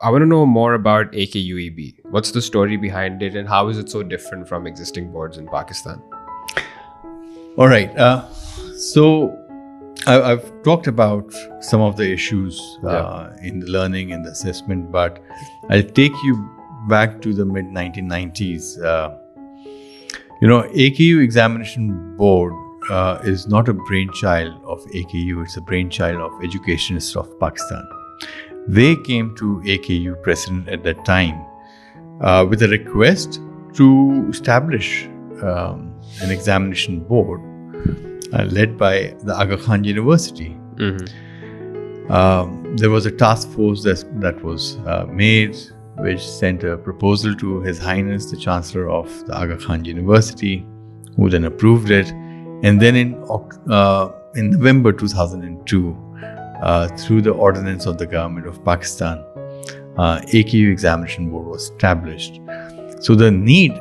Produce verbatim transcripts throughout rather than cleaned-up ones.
I want to know more about A K U E B. What's the story behind it and how is it so different from existing boards in Pakistan? All right. Uh, so I, I've talked about some of the issues uh, yeah. in the learning and the assessment, but I'll take you back to the mid nineteen nineties. Uh, you know, A K U Examination Board uh, is not a brainchild of A K U. It's a brainchild of educationists of Pakistan. They came to A K U president at that time uh, with a request to establish um, an examination board uh, led by the Aga Khan University. Mm-hmm. um, there was a task force that, that was uh, made, which sent a proposal to His Highness, the Chancellor of the Aga Khan University, who then approved it. And then in, uh, in November two thousand two, Uh, through the ordinance of the government of Pakistan, uh, A K U Examination Board was established. So the need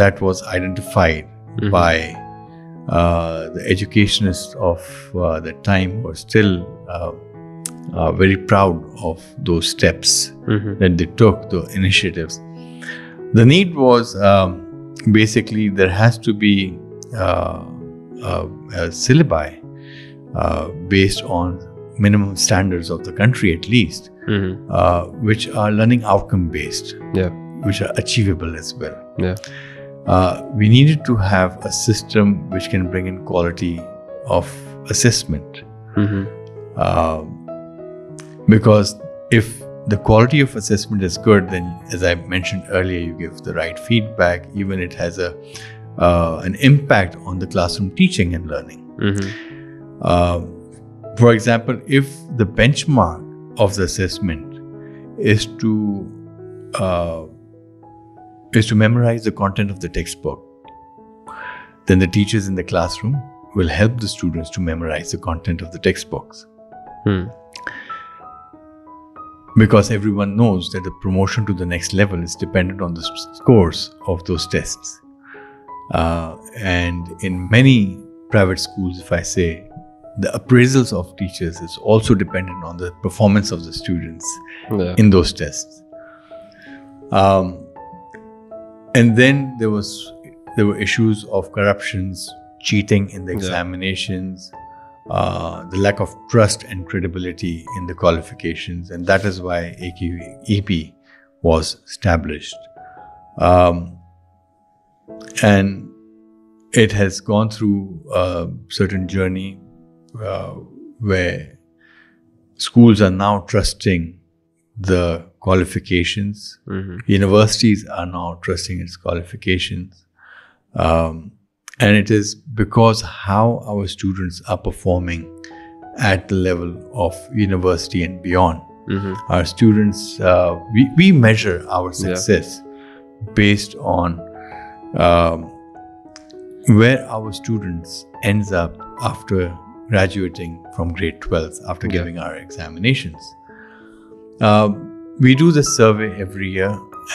that was identified mm-hmm. by uh, the educationists of uh, that time were still uh, uh, very proud of those steps mm-hmm. that they took, the initiatives. The need was um, basically there has to be uh, uh, a syllabi uh, based on minimum standards of the country, at least, mm-hmm. uh, which are learning outcome based, yeah. which are achievable as well. Yeah. Uh, we needed to have a system which can bring in quality of assessment. Mm-hmm. Uh, because if the quality of assessment is good, then as I mentioned earlier, you give the right feedback, even it has a uh, an impact on the classroom teaching and learning. Mm-hmm. uh, For example, if the benchmark of the assessment is to uh, is to memorize the content of the textbook, then the teachers in the classroom will help the students to memorize the content of the textbooks. Hmm. Because everyone knows that the promotion to the next level is dependent on the scores of those tests. Uh, and in many private schools, if I say, the appraisals of teachers is also dependent on the performance of the students yeah. in those tests. Um, and then there was there were issues of corruptions, cheating in the examinations, yeah. uh, the lack of trust and credibility in the qualifications, and that is why A K U E B was established. Um, and it has gone through a certain journey Uh, where schools are now trusting the qualifications, mm-hmm. universities are now trusting its qualifications, um, and it is because how our students are performing at the level of university and beyond. Mm-hmm. Our students, uh, we, we measure our success yeah. based on um, where our students ends up after graduating from grade twelve after yeah. giving our examinations. Uh, we do this survey every year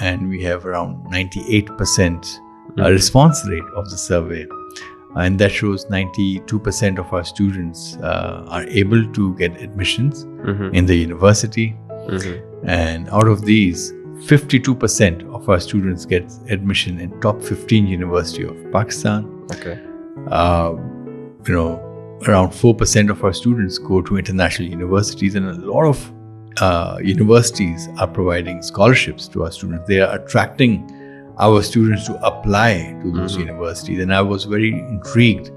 and we have around ninety-eight percent mm-hmm. uh, response rate of the survey. And that shows ninety-two percent of our students uh, are able to get admissions mm-hmm. in the university. Mm-hmm. And out of these, fifty-two percent of our students get admission in top fifteen university of Pakistan. Okay. Uh, you know, around four percent of our students go to international universities, and a lot of uh, universities are providing scholarships to our students. They are attracting our students to apply to those mm-hmm. universities. And I was very intrigued.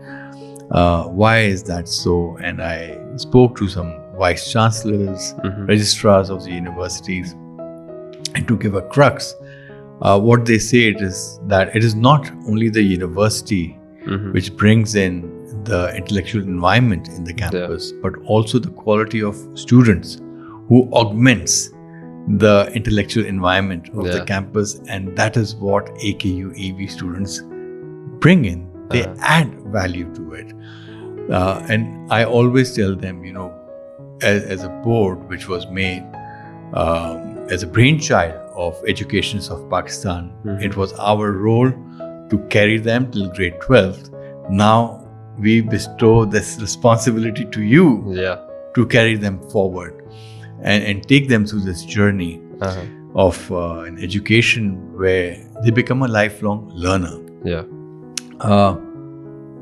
Uh, why is that so? And I spoke to some vice chancellors, mm-hmm. registrars of the universities, and to give a crux, uh, what they say it is that it is not only the university mm-hmm. which brings in the intellectual environment in the campus, yeah. but also the quality of students who augments the intellectual environment of yeah. the campus, and that is what A K U E B students bring in. They uh-huh. add value to it. Uh, and I always tell them, you know, as, as a board which was made um, as a brainchild of educationists of Pakistan, mm-hmm. it was our role to carry them till grade twelve. Now, we bestow this responsibility to you yeah. to carry them forward and, and take them through this journey uh-huh. of uh, an education where they become a lifelong learner. Yeah. Uh,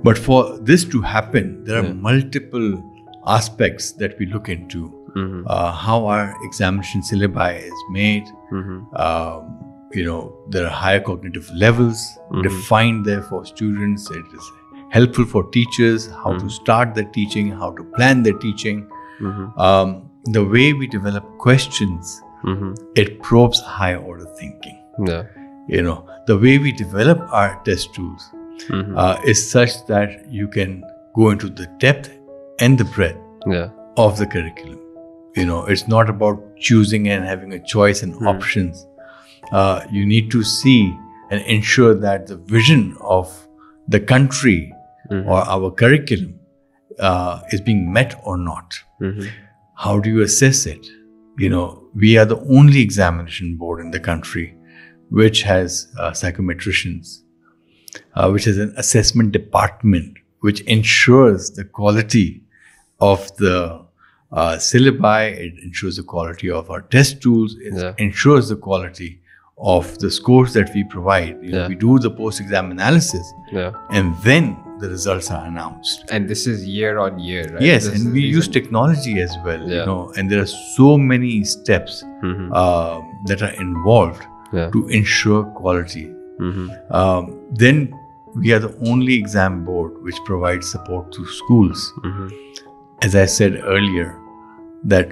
but for this to happen, there are yeah. multiple aspects that we look into. Mm-hmm. uh, how our examination syllabi is made. Mm-hmm. um, you know, there are higher cognitive levels mm-hmm. defined there for students. It is helpful for teachers, how mm-hmm. to start their teaching, how to plan their teaching. Mm-hmm. Um, the way we develop questions, mm-hmm. it probes higher order thinking. Yeah. You know, the way we develop our test tools mm-hmm. uh, is such that you can go into the depth and the breadth yeah. of the curriculum. You know, it's not about choosing and having a choice and mm-hmm. options. Uh, you need to see and ensure that the vision of the country mm-hmm. or our curriculum uh, is being met or not. Mm-hmm. How do you assess it? You know, we are the only examination board in the country which has uh, psychometricians, uh, which has an assessment department, which ensures the quality of the uh, syllabi, it ensures the quality of our test tools, it yeah. ensures the quality of the scores that we provide. You yeah. know, we do the post-exam analysis yeah. and then the results are announced. And this is year on year, right? Yes, this and we use technology as well, yeah. you know, and there are so many steps mm-hmm. uh, that are involved yeah. to ensure quality. Mm-hmm. Um, then we are the only exam board which provides support to schools. Mm-hmm. As I said earlier, that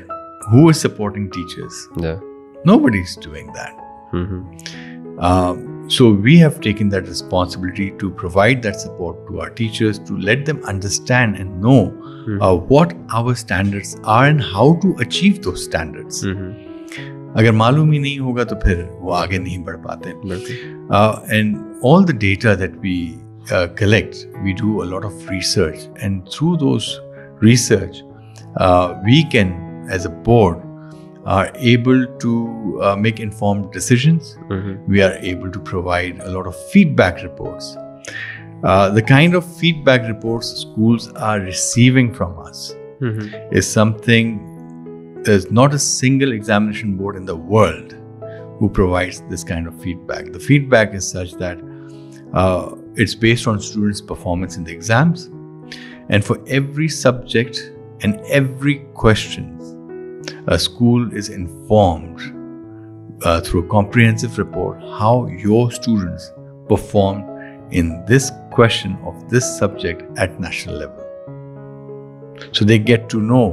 who is supporting teachers? Yeah. Nobody's doing that. Mm-hmm. Um, so we have taken that responsibility to provide that support to our teachers, to let them understand and know mm-hmm. uh, what our standards are and how to achieve those standards. Mm-hmm. Agar malum hi nahi hoga to phir wo aage nahi badh paate. Uh, and all the data that we uh, collect, we do a lot of research, and through those research, uh, we can, as a board, are able to uh, make informed decisions. Mm-hmm. We are able to provide a lot of feedback reports. Uh, the kind of feedback reports schools are receiving from us mm-hmm. is something, there's not a single examination board in the world who provides this kind of feedback. The feedback is such that uh, it's based on students' performance in the exams, and for every subject and every question, a school is informed uh, through a comprehensive report how your students performed in this question of this subject at national level. So they get to know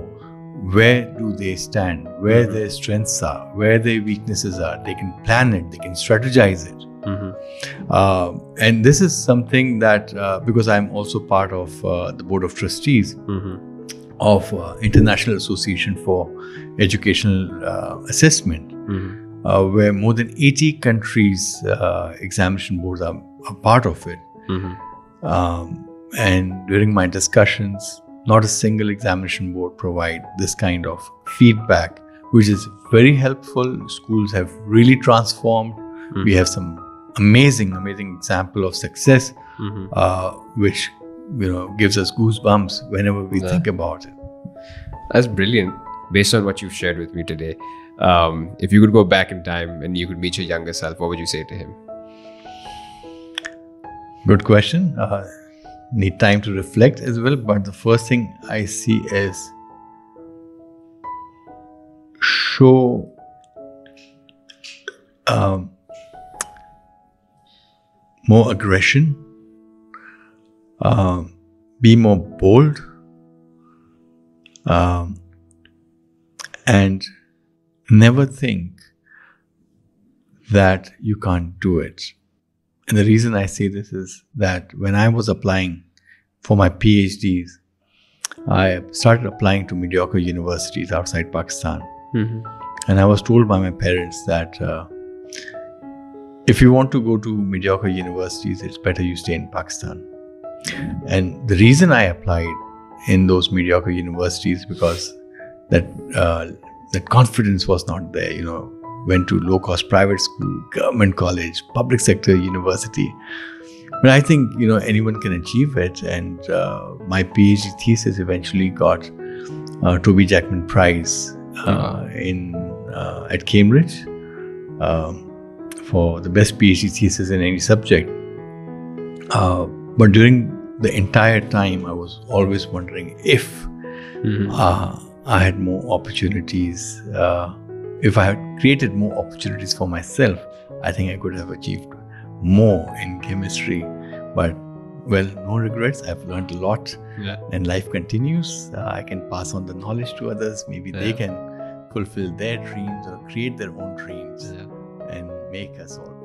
where do they stand, where mm-hmm. their strengths are, where their weaknesses are. They can plan it, they can strategize it. Mm-hmm. uh, and this is something that, uh, because I'm also part of uh, the Board of Trustees, mm-hmm. of uh, International Association for Educational uh, Assessment, mm-hmm. uh, where more than eighty countries' uh, examination boards are, are part of it. Mm-hmm. Um, and during my discussions, not a single examination board provides this kind of feedback, which is very helpful. Schools have really transformed. Mm-hmm. We have some amazing, amazing example of success, mm-hmm. uh, which you know, gives us goosebumps whenever we yeah. think about it. That's brilliant. Based on what you've shared with me today, um, if you could go back in time and you could meet your younger self, what would you say to him? Good question. Uh, need time to reflect as well. But the first thing I see is show um, more aggression. Um, be more bold, um, and never think that you can't do it. And the reason I say this is that when I was applying for my PhDs, I started applying to mediocre universities outside Pakistan. Mm-hmm. And I was told by my parents that uh, if you want to go to mediocre universities, it's better you stay in Pakistan. And the reason I applied in those mediocre universities because that uh, that confidence was not there. You know, went to low-cost private school, government college, public sector university. But I think you know anyone can achieve it. And uh, my PhD thesis eventually got uh, Toby Jackman Prize uh, mm-hmm. in uh, at Cambridge. um, for the best PhD thesis in any subject. Uh, but during the entire time, I was always wondering if mm-hmm. uh, I had more opportunities. Uh, if I had created more opportunities for myself, I think I could have achieved more in chemistry. But well, no regrets. I've learned a lot, yeah. and life continues. Uh, I can pass on the knowledge to others. Maybe yeah. they can fulfill their dreams or create their own dreams yeah. and make us all.